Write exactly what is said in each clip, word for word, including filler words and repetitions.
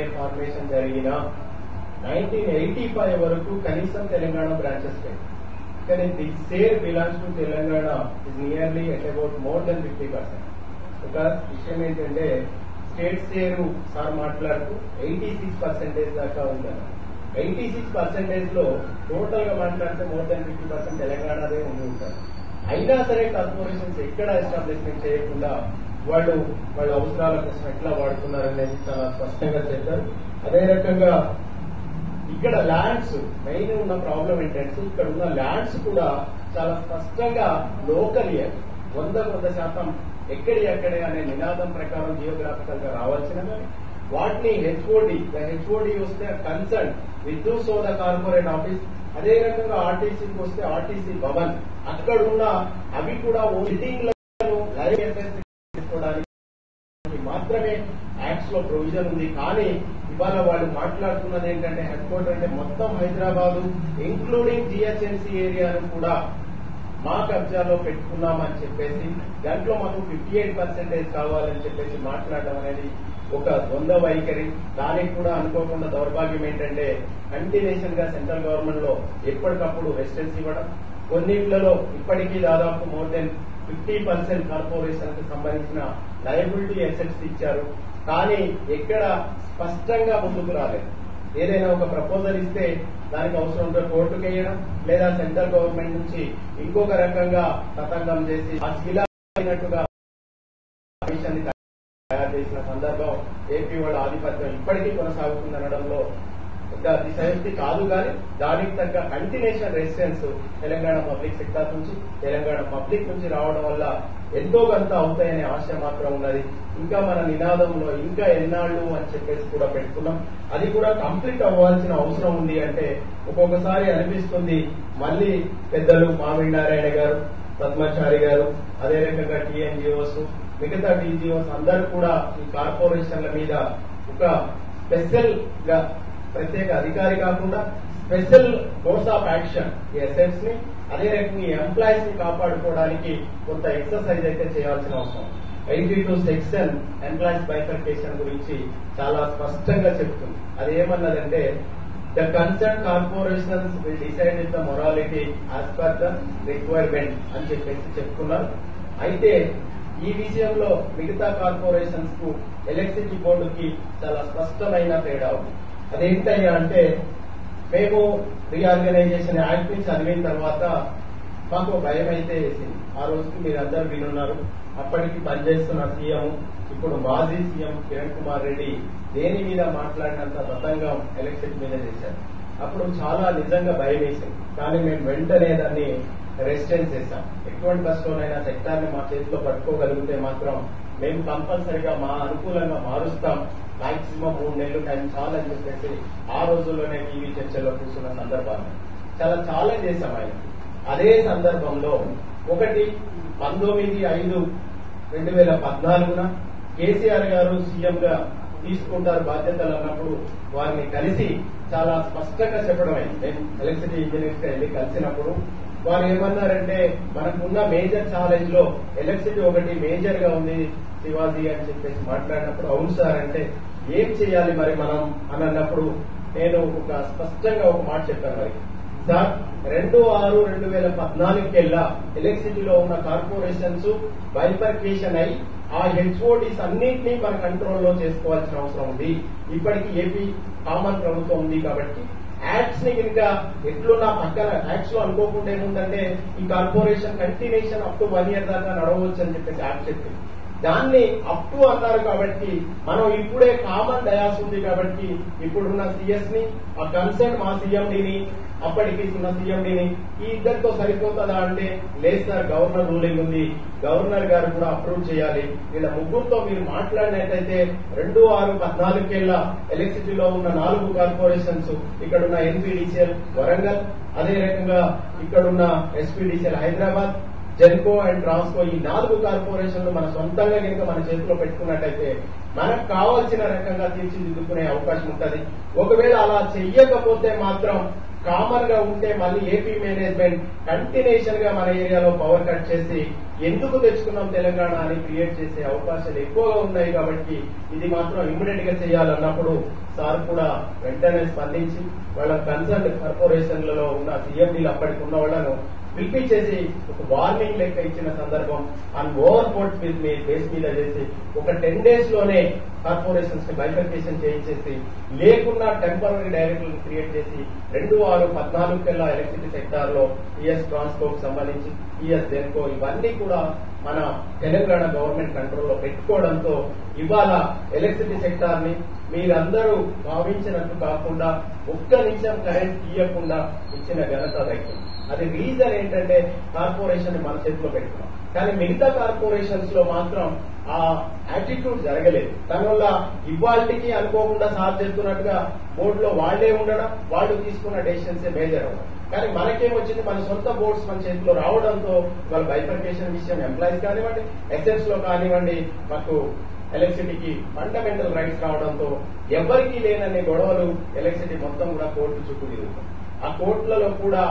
MLA formation జరిగిన nineteen eighty five వరకు కనీసం తెలంగాణ బ్రాంచెస్ లేవు. కానీ this share belongs to Telangana is nearly at about more than fifty percent. ఒక విషయం ఏంటంటే స్టేట్ షేరు సార్ మాట్లాడుతూ ఎయిటీ సిక్స్ పర్సెంటేజ్ దాకా ఉందన్న. ఎయిటీ సిక్స్ పర్సెంటేజ్ లో టోటల్ గా మాట్లాడితే మోర్ దాన్ ఫిఫ్టీ పర్సెంట్ తెలంగాణదే ఉండి ఉంటారు. అయినా సరే కార్పొరేషన్స్ ఎక్కడ ఎస్టాబ్లిష్మెంట్ చేయకుండా వాళ్ళు వాళ్ళ అవసరాల కోసం ఎట్లా వాడుతున్నారు అనేది చాలా స్పష్టంగా చెప్పారు. అదే రకంగా ఇక్కడ ల్యాండ్స్ మెయిన్ ఉన్న ప్రాబ్లం ఏంటంటే ఇక్కడ ఉన్న ల్యాండ్స్ కూడా చాలా స్పష్టంగా లోకల్ యాడ్ వంద వంద శాతం ఎక్కడి ఎక్కడే అనే నినాదం ప్రకారం జియోగ్రాఫికల్ గా రావాల్సినవి వాటిని హెచ్ఓడి హెచ్ఓడి వస్తే కన్సర్న్ విద్యూ సో ద కార్పొరేట్ ఆఫీస్. అదే రకంగా ఆర్టీసీకి వస్తే ఆర్టీసీ భవన్ అక్కడ ఉన్న అవి కూడా సిట్టింగ్ మాత్రమే యాక్ట్స్ లో ప్రొవిజన్ ఉంది. కానీ ఇవాళ వాళ్ళు మాట్లాడుతున్నది ఏంటంటే హెడ్ క్వార్టర్ అంటే మొత్తం హైదరాబాదు ఇంక్లూడింగ్ జిహెచ్ఎంసీ ఏరియాను కూడా మా కబ్జాలో పెట్టుకున్నామని చెప్పేసి దాంట్లో మాకు ఫిఫ్టీ ఎయిట్ పర్సెంటేజ్ కావాలని చెప్పేసి మాట్లాడడం అనేది ఒక ద్వంద్వ వైఖరి. దానికి కూడా అనుకోకుండా దౌర్భాగ్యం ఏంటంటే కంటిన్యూషన్ గా సెంట్రల్ గవర్నమెంట్ లో ఎప్పటికప్పుడు రెసిడెన్స్ ఇవ్వడం, కొన్నిట్లలో ఇప్పటికీ దాదాపు more than fifty percent corporation కు సంబంధించిన లయబిలిటీ అసెట్స్ ఇచ్చారు. కానీ ఎక్కడ స్పష్టంగా ముందుకు రాలేదు. ఏదైనా ఒక ప్రపోజల్ ఇస్తే దానికి అవసరం ఉంటే కోర్టుకు వేయడం లేదా సెంట్రల్ గవర్నమెంట్ నుంచి ఇంకొక రకంగా తతంగం చేసి అసిలాగా తయారు చేసిన సందర్భం ఏపీ వాళ్ళ ఆధిపత్యం ఇప్పటికీ కొనసాగుతుందనడంలో దిశక్తి కాదు. కానీ దానికి తగ్గ continuation residence Telangana public sector నుంచి తెలంగాణ పబ్లిక్ నుంచి రావడం వల్ల ఎంతో కొంత అవుతాయనే ఆశ మాత్రం ఉన్నది. ఇంకా మన నినాదంలో ఇంకా ఎన్నాళ్ళు అని చెప్పేసి కూడా పెట్టుకున్నాం. అది కూడా కంప్లీట్ అవ్వాల్సిన అవసరం ఉంది. అంటే ఒక్కొక్కసారి అనిపిస్తుంది మళ్ళీ పెద్దలు మామినారాయణ గారు, పద్మాచారి గారు, అదే రకంగా టీఎన్జిఓస్ మిగతా టీజిఓస్ అందరూ కూడా ఈ కార్పొరేషన్ల మీద ఒక స్పెషల్ గా ప్రత్యేక అధికారి కాకుండా స్పెషల్ కోర్స్ ఆఫ్ యాక్షన్ ఈ అసెట్స్ ని అదే రకంగా ఈ ఎంప్లాయీస్ ని కాపాడుకోవడానికి కొంత ఎక్సర్సైజ్ అయితే చేయాల్సిన అవసరం. Eighty two section employees bifurcation గురించి చాలా స్పష్టంగా చెప్తుంది. అది ఏమన్నదంటే the concern corporations will decide with the morality as per the requirement అని చెప్పేసి చెప్పుకున్నారు. అయితే ఈ విషయంలో మిగతా కార్పొరేషన్స్ కు ఎలక్ట్రిసిటీ బోర్డుకి చాలా స్పష్టమైన తేడా ఉంది. అదేంటయ్యా అంటే మేము రీఆర్గనైజేషన్ యాక్ట్ ని చదివిన తర్వాత మాకు భయం అయితే వేసింది. ఆ రోజుకి మీరందరూ వినున్నారు. అప్పటికి పనిచేస్తున్న సీఎం ఇప్పుడు మాజీ సీఎం కిరణ్ కుమార్ రెడ్డి దేని మీద మాట్లాడినంత దత్తంగా ఎలక్షన్ మీద చేశారు. అప్పుడు చాలా నిజంగా భయం వేసింది. కానీ మేము వెంటనే దాన్ని రెసిస్టెన్స్ చేశాం. ఎటువంటి కష్టంలోనైనా సెక్టార్ ని మా చేతిలో పట్టుకోగలిగితే మాత్రం మేము కంపల్సరీగా మా అనుకూలంగా మారుస్తాం, మాక్సిమం మూడు నెలలు టైం చాలని చెప్పేసి ఆ రోజుల్లోనే టీవీ చర్చల్లో కూర్చున్న సందర్భాన్ని చాలా ఛాలెంజ్ చేశాం ఆయన. అదే సందర్భంలో ఒకటి పంతొమ్మిది ఐదు రెండు వేల పద్నాలుగున కేసీఆర్ గారు సీఎంగా తీసుకుంటారు బాధ్యతలు అన్నప్పుడు వారిని కలిసి చాలా స్పష్టంగా చెప్పడం అయింది. నేను ఎలక్ట్రిసిటీ ఇంజనీర్స్ గా వెళ్ళి కలిసినప్పుడు వారు ఏమన్నారంటే మనకున్న మేజర్ ఛాలెంజ్ లో ఎలక్ట్రిసిటీ ఒకటి మేజర్ గా ఉంది శివాజీ అని చెప్పేసి మాట్లాడినప్పుడు అవును సార్ అంటే ఏం చేయాలి మరి మనం అని అన్నప్పుడు నేను ఒక స్పష్టంగా ఒక మాట చెప్పాను. మరి సార్ రెండు ఆరు రెండు వేల పద్నాలుగు కెల్లా ఎలక్ట్రిసిటీలో ఉన్న కార్పొరేషన్స్ బైఫర్కేషన్ అయి ఆ హెచ్ఓడీస్ అన్నింటినీ మన కంట్రోల్లో చేసుకోవాల్సిన అవసరం ఉంది. ఇప్పటికీ ఏపీ కామన్ ప్రభుత్వం ఉంది కాబట్టి యాక్ట్స్ ని కనుక ఎట్లున్నా పక్కన యాక్ట్స్ లో అనుకోకుండా ఏముందంటే ఈ corporation continuation up to one year దాకా నడవచ్చు అని చెప్పేసి యాక్ట్ చెప్పింది. దాన్ని అప్ టు అన్నారు కాబట్టి మనం ఇప్పుడే కామన్ డయాస్ ఉంది కాబట్టి ఇప్పుడున్న సీఎస్ ని ఆ కన్సర్న్ మా సీఎండిని అప్పటికి ఉన్న సీఎండిని ఈ ఇద్దరితో సరిపోతుందా అంటే లేదు సార్ గవర్నర్ రూలింగ్ ఉంది, గవర్నర్ గారు కూడా అప్రూవ్ చేయాలి, వీళ్ళ ముగ్గురుతో మీరు మాట్లాడినట్టయితే రెండు ఆరు పద్నాలుగు కెల్లా ఎలక్ట్రిసిటీలో ఉన్న నాలుగు కార్పొరేషన్స్ ఇక్కడున్న ఎన్పీడీసీఎల్ వరంగల్, అదే రకంగా ఇక్కడున్న ఎస్పీడీసీఎల్ హైదరాబాద్, జెన్కో అండ్ ట్రాన్స్కో ఈ నాలుగు కార్పొరేషన్లు మన సొంతంగా కనుక మన చేతిలో పెట్టుకున్నట్టయితే మనకు కావాల్సిన రకంగా తీర్చిదిద్దుకునే అవకాశం ఉంటుంది. ఒకవేళ అలా చెయ్యకపోతే మాత్రం కామన్ గా ఉంటే మళ్ళీ ఏపీ మేనేజ్మెంట్ కంటిన్యూషన్ గా మన ఏరియాలో పవర్ కట్ చేసి ఎందుకు తెచ్చుకున్నాం తెలంగాణ అని క్రియేట్ చేసే అవకాశాలు ఎక్కువగా ఉన్నాయి. కాబట్టి ఇది మాత్రం ఇమ్మీడియట్ గా చేయాలన్నప్పుడు సార్ కూడా వెంటనే స్పందించి వాళ్ళ కన్సర్న్ కార్పొరేషన్లలో ఉన్న సీఎండీలు అప్పటికి ఉన్న వాళ్ళను పిలిపించేసి ఒక వార్నింగ్ లెక్క ఇచ్చిన సందర్భం అండ్ ఓవర్ పోర్ట్ బేస్ మీద చేసి ఒక టెన్ డేస్ లోనే కార్పొరేషన్స్ ని బైఫర్కేషన్ చేయించేసి లేకున్నా టెంపరరీ డైరెక్టర్లను క్రియేట్ చేసి రెండు ఆరు పద్నాలుగు కల్లా ఎలక్ట్రిసిటీ సెక్టార్ లో ఈఎస్ ట్రాన్స్కోకు సంబంధించి ఈఎస్ జెన్కో ఇవన్నీ కూడా మన తెలంగాణ గవర్నమెంట్ కంట్రోల్లో పెట్టుకోవడంతో ఇవాళ ఎలక్ట్రిసిటీ సెక్టార్ ని మీరందరూ భావించినట్టు కాకుండా ఒక్క నిమిషం కరెంట్ తీయకుండా ఇచ్చిన ఘనత దగ్గర అది రీజన్ ఏంటంటే కార్పొరేషన్ మన చేతిలో పెట్టుకున్నాం. కానీ మిగతా కార్పొరేషన్స్ లో మాత్రం ఆ యాటిట్యూడ్ జరగలేదు. దానివల్ల ఇవాళకి అనుకోకుండా సార్ చెప్తున్నట్టుగా బోర్డులో వాళ్లే ఉండడం, వాళ్ళు తీసుకున్న డెసిషన్స్ మేజర్ అవ్వడం. కానీ మనకేమొచ్చింది, మన సొంత బోర్డ్స్ మన చేతిలో రావడంతో వాళ్ళ బైఫర్కేషన్ విషయం ఎంప్లాయీస్ కానివ్వండి, ఎస్ఎఫ్స్ లో కానివ్వండి, మాకు ఎలక్ట్రిసిటీకి ఫండమెంటల్ రైట్స్ రావడంతో ఎవరికీ లేనన్ని గొడవలు ఎలక్ట్రిసిటీ మొత్తం కూడా కోర్టు చుట్టూ తిరుగుతాం. ఆ కోర్టులలో కూడా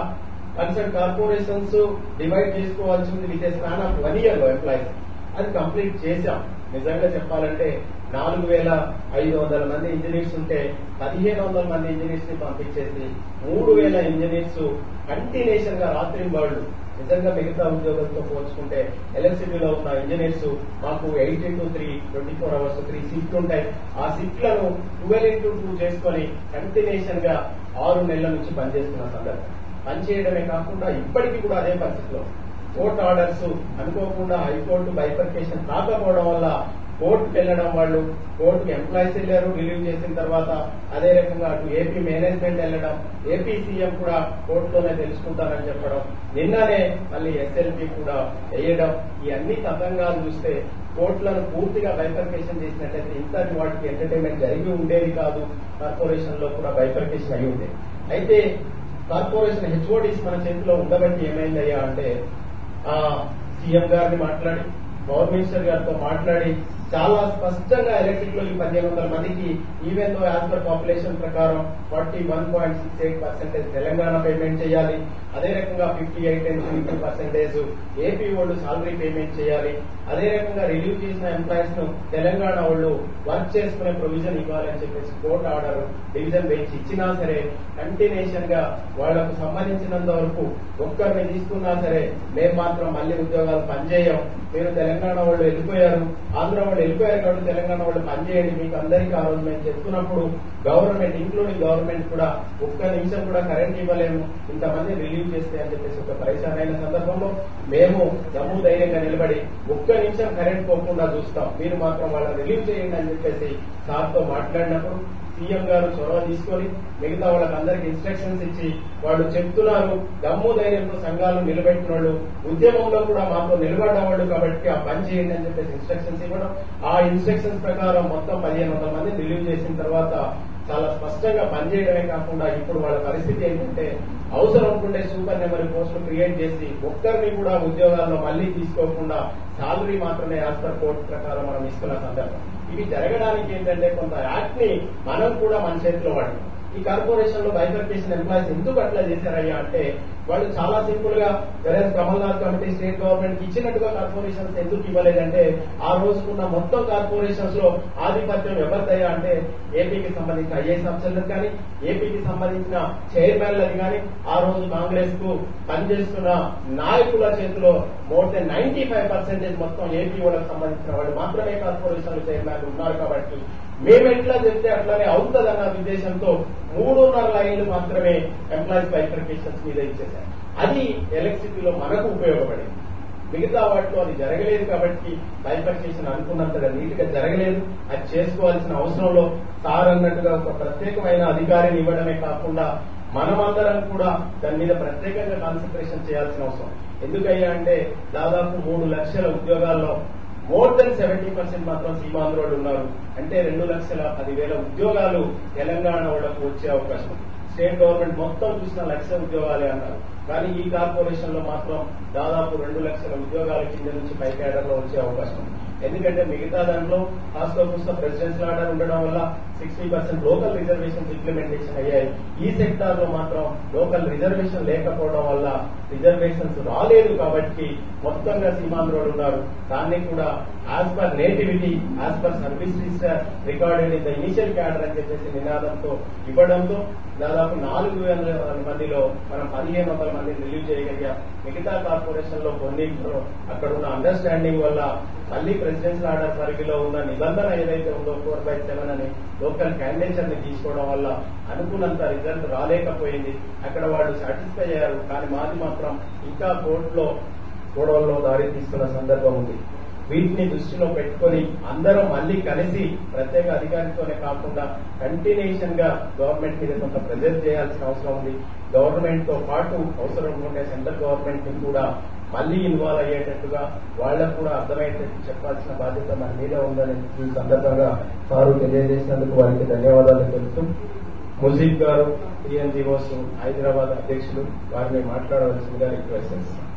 కన్సర్న్ కార్పొరేషన్స్ డివైడ్ చేసుకోవాల్సింది విత్ ఆఫ్ వన్ ఇయర్ లో ఎంప్లాయీస్ అది కంప్లీట్ చేశాం. నిజంగా చెప్పాలంటే నాలుగు వేల ఐదు వందల మంది ఇంజనీర్స్ ఉంటే పదిహేను వందల మంది ఇంజనీర్స్ ని పంపించేసి మూడు వేల ఇంజనీర్స్ కంటిన్యూషన్ గా రాత్రి వాళ్ళు నిజంగా మిగతా ఉద్యోగులతో పోల్చుకుంటే ఎలక్ట్రిసిటీలో ఉన్న ఇంజనీర్స్ మాకు eight into three twenty four hours three shift ఉంటాయి. ఆ షిఫ్ట్ లను ట్వెల్వ్ ఇంటూ టూ చేసుకుని కంటిన్యూషన్ గా ఆరు నెలల నుంచి పనిచేస్తున్న సందర్భం. పనిచేయడమే కాకుండా ఇప్పటికీ కూడా అదే పరిస్థితిలో కోర్టు ఆర్డర్స్ అనుకోకుండా హైకోర్టు బైఫర్కేషన్ కాకపోవడం వల్ల కోర్టుకు వెళ్లడం వాళ్ళు కోర్టుకు ఎంప్లాయీస్ వెళ్లారు రిలీవ్ చేసిన తర్వాత అదే రకంగా అటు ఏపీ మేనేజ్మెంట్ వెళ్లడం, ఏపీ సీఎం కూడా కోర్టులోనే తెలుసుకుంటారని చెప్పడం, నిన్ననే మళ్ళీ ఎస్ఎల్పీ కూడా వేయడం, ఈ అన్ని తతంగాలు చూస్తే కోర్టులను పూర్తిగా బైఫర్కేషన్ చేసినట్లయితే ఇంతటి వాటికి ఎంటర్టైన్మెంట్ జరిగి ఉండేది కాదు. కార్పొరేషన్ లో కూడా బైఫర్కేషన్ అయి ఉండేది. అయితే కార్పొరేషన్ హెచ్ఓడీస్ మన చేతిలో ఉండబట్టి ఏమైందయ్యా అంటే ఆ సీఎం గారిని మాట్లాడి పవర్ మినిస్టర్ గారితో మాట్లాడి చాలా స్పష్టంగా ఎలక్ట్రిక్ లో ఈ పదిహేను వందల మందికి even though as per population ప్రకారం forty one point six eight percentage Telangana payment చేయాలి, అదే రకంగా fifty eight and fifty percentage AP వాళ్ళు సాలరీ పేమెంట్ చేయాలి, అదే రకంగా రిలీవ్ చేసిన ఎంప్లాయీస్ ను తెలంగాణ వాళ్ళు వర్క్ చేసుకునే ప్రొవిజన్ ఇవ్వాలని చెప్పేసి కోర్టు ఆర్డర్ డివిజన్ బెంచ్ ఇచ్చినా సరే కంటిన్యూషన్ గా వాళ్లకు సంబంధించినంత వరకు ఒక్కరిని తీసుకున్నా సరే మేము మాత్రం మళ్లీ ఉద్యోగాలు పనిచేయం, మీరు తెలంగాణ వాళ్ళు వెళ్ళిపోయారు, ఆంధ్ర వాళ్ళు వెళ్ళిపోయారు కాబట్టి తెలంగాణ వాళ్ళు పనిచేయండి మీకు అందరికీ ఆ రోజు మేము చెప్తున్నప్పుడు గవర్నమెంట్ ఇంక్లూడింగ్ గవర్నమెంట్ కూడా ఒక్క నిమిషం కూడా కరెంట్ ఇవ్వలేము ఇంతమంది రిలీవ్ చేస్తే అని చెప్పేసి ఒక పరేషాన్ అయిన సందర్భంలో మేము దమ్ము ధైర్యంగా నిలబడి ఒక్క నిమిషం కరెంట్ పోకుండా చూస్తాం, మీరు మాత్రం వాళ్ళని రిలీవ్ చేయండి అని చెప్పేసి సార్తో మాట్లాడినప్పుడు సీఎం గారు చొరవ తీసుకొని మిగతా వాళ్ళకందరికి ఇన్స్ట్రక్షన్స్ ఇచ్చి వాళ్ళు చెప్తున్నారు దమ్ము ధైర్యంతో సంఘాలను నిలబెట్టిన వాళ్ళు ఉద్యమంలో కూడా మాతో నిలబడ్డ వాళ్ళు కాబట్టి ఆ పని చేయండి అని చెప్పేసి ఇన్స్ట్రక్షన్స్ ఇవ్వడం, ఆ ఇన్స్ట్రక్షన్స్ ప్రకారం మొత్తం పదిహేను వందల మంది రిలీవ్ చేసిన తర్వాత చాలా స్పష్టంగా పనిచేయడమే కాకుండా ఇప్పుడు వాళ్ళ పరిస్థితి ఏంటంటే అవసరం అనుకుంటే సూపర్ నెంబర్ పోస్టులు క్రియేట్ చేసి ఒక్కరిని కూడా ఉద్యోగాల్లో మళ్లీ తీసుకోకుండా సాలరీ మాత్రమే యాజ్ పర్ కోర్టు ప్రకారం మనం ఇస్తున్న సందర్భం. ఇవి జరగడానికి ఏంటంటే కొంత యాక్ట్ ని మనం కూడా మన చేతిలో వాడాం. ఈ కార్పొరేషన్ లో బైఫర్కేషన్ ఎంప్లాయీస్ ఎందుకు అట్లా చేశారయ్యా అంటే వాళ్ళు చాలా సింపుల్ గా versus Kamalnath committee state government ఇచ్చినట్టుగా కార్పొరేషన్స్ ఎందుకు ఇవ్వలేదంటే ఆ రోజుకున్న మొత్తం కార్పొరేషన్స్ లో ఆధిపత్యం ఎవరిదయ్యా అంటే ఏపీకి సంబంధించిన ఐఏఎస్ ఆఫీసర్లకు కానీ, ఏపీకి సంబంధించిన చైర్మన్లకు కానీ, ఆ రోజు కాంగ్రెస్ కు పనిచేస్తున్న నాయకుల చేతిలో more than ninety five percentage మొత్తం ఏపీ వాళ్ళకి సంబంధించిన వాళ్ళు మాత్రమే కార్పొరేషన్ చైర్మన్లు ఉన్నారు. కాబట్టి మేము ఎట్లా చెప్తే అట్లానే అవుతుందన్న ఉద్దేశంతో మూడున్నర లైన్లు మాత్రమే ఎంప్లాయీస్ బైఫర్కేషన్స్ మీద ఇచ్చేశారు. అది ఎలక్ట్రిసిటీలో మనకు ఉపయోగపడింది, మిగతా వాటిలో అది జరగలేదు. కాబట్టి బైఫర్కేషన్ అనుకున్నంతగా నీట్గా జరగలేదు. అది చేసుకోవాల్సిన అవసరంలో సార్ అన్నట్టుగా ఒక ప్రత్యేకమైన అధికారిని ఇవ్వడమే కాకుండా మనమందరం కూడా దాని మీద ప్రత్యేకంగా కాన్సన్ట్రేషన్ చేయాల్సిన అవసరం. ఎందుకయ్యా అంటే దాదాపు మూడు లక్షల ఉద్యోగాల్లో మోర్ దెన్ సెవెంటీ పర్సెంట్ మాత్రం సీమాంధ్రోళ్ళు ఉన్నారు. అంటే రెండు లక్షల పదివేల ఉద్యోగాలు తెలంగాణ వాళ్ళకు వచ్చే అవకాశం ఉంది. స్టేట్ గవర్నమెంట్ మొత్తం చూసిన లక్ష ఉద్యోగాలే అన్నారు, కానీ ఈ కార్పొరేషన్ లో మాత్రం దాదాపు రెండు లక్షల ఉద్యోగాల కింద నుంచి పై క్యాడర్ లో వచ్చే అవకాశం ఉంది. ఎందుకంటే మిగతా దాంట్లో కాస్త కూస్త ప్రెసిడెన్షియల్ ఆర్డర్ ఉండడం వల్ల sixty percent local reservations implementation అయ్యాయి. ఈ సెక్టార్ లో మాత్రం లోకల్ రిజర్వేషన్ లేకపోవడం వల్ల రిజర్వేషన్స్ రాలేదు. కాబట్టి మొత్తంగా సీమాంధ్రులు ఉన్నారు. దాన్ని కూడా as per nativity, as per service register recorded in the initial cadre అని చెప్పేసి నినాదంతో ఇవ్వడంతో దాదాపు నాలుగు వందల మందిలో మనం పదిహేను వందల మందిని రిలీవ్ చేయగలిగా. మిగతా కార్పొరేషన్ లో కొన్ని అక్కడ ఉన్న అండర్స్టాండింగ్ వల్ల మళ్ళీ ప్రెసిడెన్స్ ఆర్డర్ పరిధిలో ఉన్న నిబంధన ఏదైతే ఉందో ఫోర్ బై సెవెన్ అని లోకల్ క్యాండిడేట్స్ ని తీసుకోవడం వల్ల అనుకున్నంత రిజల్ట్ రాలేకపోయింది. అక్కడ వాళ్ళు సాటిస్ఫై అయ్యారు. కానీ మాది మాత్రం ఇంకా కోర్టులో గొడవల్లో దారి తీస్తున్న సందర్భం ఉంది. వీటిని దృష్టిలో పెట్టుకుని అందరూ మళ్లీ కలిసి ప్రత్యేక అధికారితోనే కాకుండా కంటిన్యూషన్ గా గవర్నమెంట్ మీద కొంత ప్రెజర్ చేయాల్సిన అవసరం ఉంది. గవర్నమెంట్ తో పాటు అవసరం ఉంటే సెంట్రల్ గవర్నమెంట్ కూడా మళ్లీ ఇన్వాల్వ్ అయ్యేటట్టుగా వాళ్లకు కూడా అర్థమయ్యేటట్టు చెప్పాల్సిన బాధ్యత మన మీద ఉందని ఈ సందర్భంగా వారు తెలియజేసినందుకు వారికి ధన్యవాదాలు తెలుపుతూ, ముజీబ్ గారు టీఎన్జిఓస్ హైదరాబాద్ అధ్యక్షులు వారిని మాట్లాడవలసిందిగా రిక్వెస్ట్ చేస్తున్నారు.